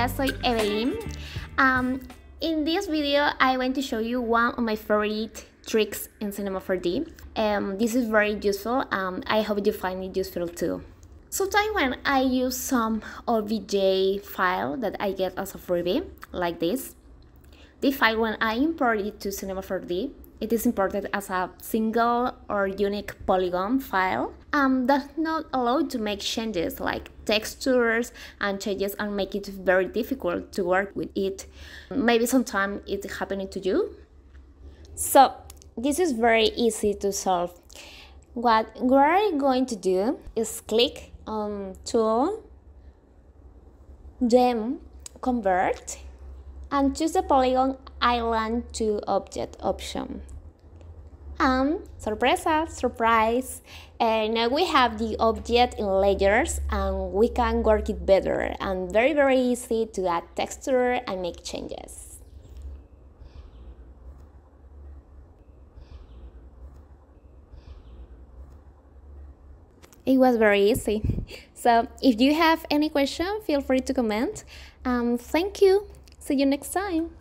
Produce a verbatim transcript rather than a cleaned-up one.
Hola, soy Evelyn. Um, in this video, I want to show you one of my favorite tricks in Cinema four D. Um, this is very useful. Um, I hope you find it useful too. Sometimes when I use some O B J file that I get as a freebie, like this, the file, when I import it to Cinema four D, it is imported as a single or unique polygon file and does not allow to make changes like textures and changes and make it very difficult to work with it. Maybe sometimes it's happening to you. So this is very easy to solve. What we're going to do is click on Tool, then Convert, and choose the Polygon Island to Object option. And sorpresa, surprise! Uh, now we have the object in layers and we can work it better and very, very easy to add texture and make changes. It was very easy. So if you have any question, feel free to comment. Um, thank you. See you next time.